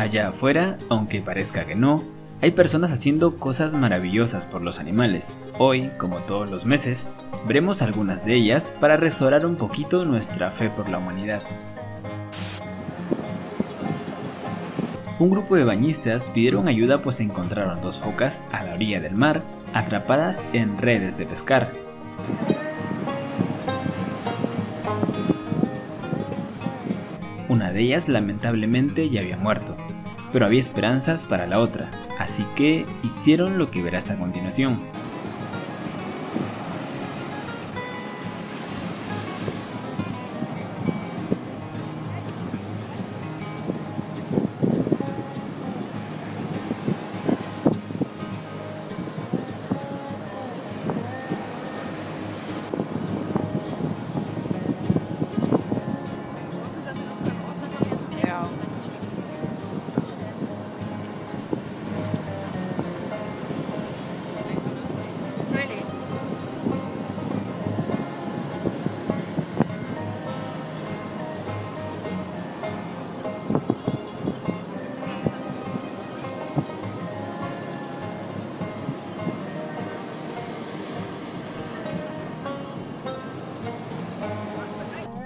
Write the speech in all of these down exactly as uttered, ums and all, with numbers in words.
Allá afuera, aunque parezca que no, hay personas haciendo cosas maravillosas por los animales. Hoy, como todos los meses, veremos algunas de ellas para restaurar un poquito nuestra fe por la humanidad. Un grupo de bañistas pidieron ayuda pues encontraron dos focas a la orilla del mar, atrapadas en redes de pescar. Una de ellas lamentablemente ya había muerto, pero había esperanzas para la otra, así que hicieron lo que verás a continuación.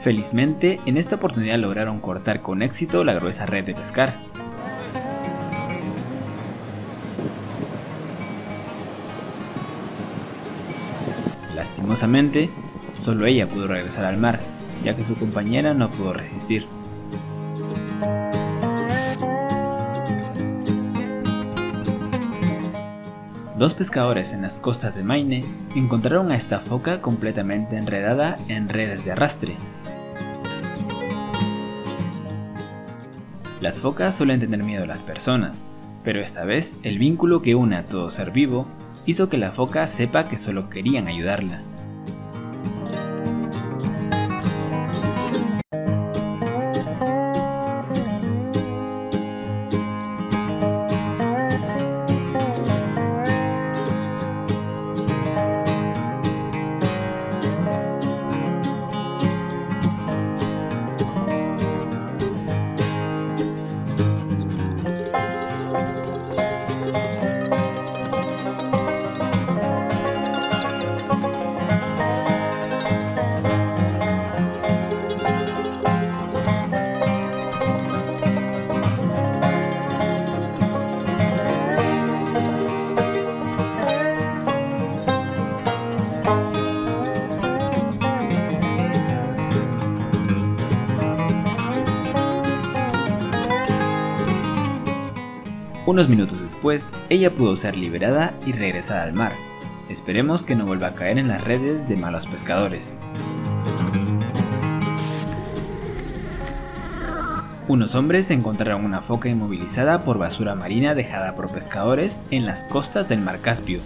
Felizmente, en esta oportunidad lograron cortar con éxito la gruesa red de pescar. Lastimosamente, solo ella pudo regresar al mar, ya que su compañera no pudo resistir. Dos pescadores en las costas de Maine encontraron a esta foca completamente enredada en redes de arrastre. Las focas suelen tener miedo a las personas, pero esta vez el vínculo que une a todo ser vivo hizo que la foca sepa que solo querían ayudarla. Unos minutos después, ella pudo ser liberada y regresada al mar. Esperemos que no vuelva a caer en las redes de malos pescadores. Unos hombres encontraron una foca inmovilizada por basura marina dejada por pescadores en las costas del mar Caspio.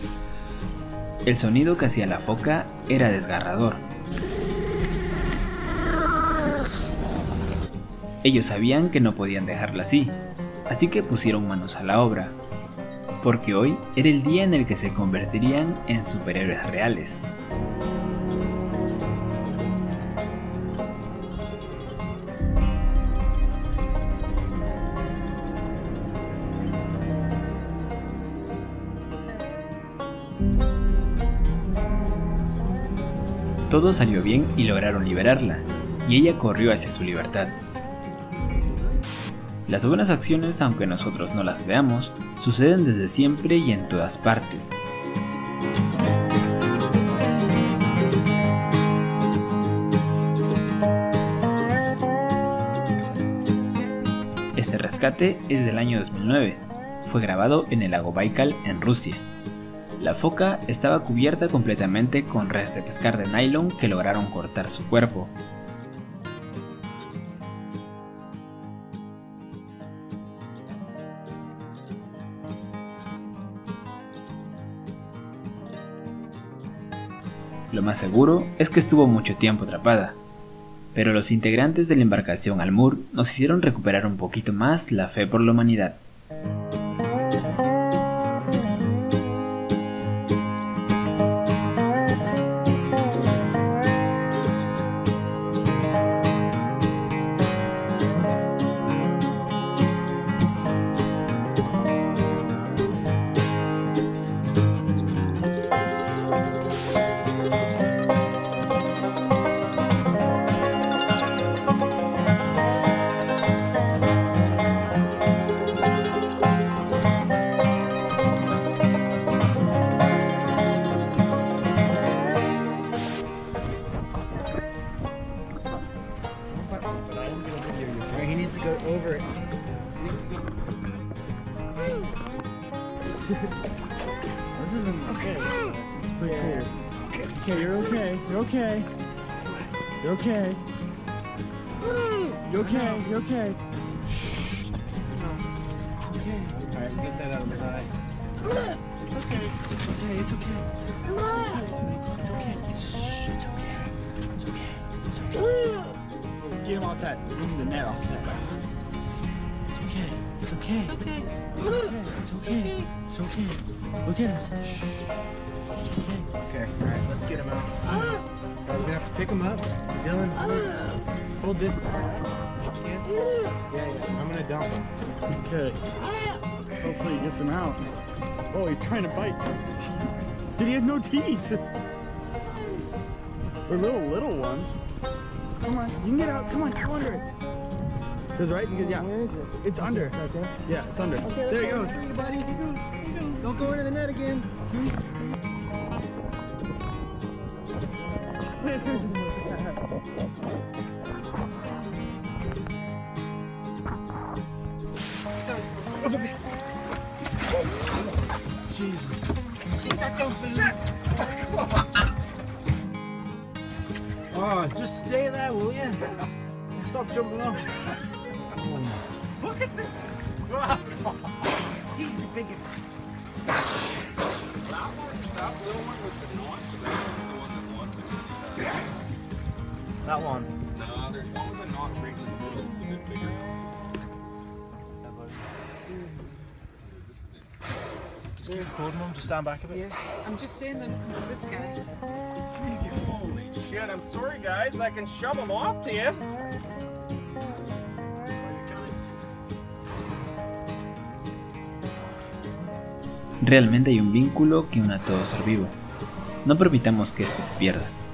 El sonido que hacía la foca era desgarrador. Ellos sabían que no podían dejarla así. Así que pusieron manos a la obra, porque hoy era el día en el que se convertirían en superhéroes reales. Todo salió bien y lograron liberarla, y ella corrió hacia su libertad. Las buenas acciones, aunque nosotros no las veamos, suceden desde siempre y en todas partes. Este rescate es del año dos mil nueve. Fue grabado en el lago Baikal, en Rusia. La foca estaba cubierta completamente con redes de pescar de nylon que lograron cortar su cuerpo. Lo más seguro es que estuvo mucho tiempo atrapada, pero los integrantes de la embarcación Almur nos hicieron recuperar un poquito más la fe por la humanidad. over it. This isn't okay. It's pretty yeah. cool. Okay, you're okay. You're okay. You're okay. You're okay. You're okay. Shh. Okay. All right, get that out of his eye. It's okay. It's okay. It's okay. It's okay. Shh. It's okay. It's okay. It's okay. Get him off that. Get him the net off that. It's okay. It's okay. It's okay. It's okay. It's okay. It's okay. Look at us. Shh. Okay. All right. Let's get him out. We're gonna have to pick him up. Dylan, hold this. Yeah, yeah. I'm gonna dump him. Okay. Hopefully he gets him out. Oh, he's trying to bite. Dude, he has no teeth. They're little, little ones. Come on, you can get out. Come on, go under it. It's right? Yeah. Where is it? It's under. It's right there? Yeah, it's under. Okay, there he goes. There you go. Here he goes. Don't go into the net again. Jesus. Jeez, I don't believe. Oh, just stay there, will you? Stop jumping off. Look at this. He's the biggest. That one, that little one with the notch, that one's the one that wants it. That one? No, there's one with a notch right in the middle. It's a bit bigger. Just keep recording them, just stand back a bit. Yeah. I'm just saying them come to this guy. Holy shit, I'm sorry guys, I can shove them off to you. Are you kidding? Realmente hay un vínculo que une a todo ser vivo. No permitamos que este se pierda.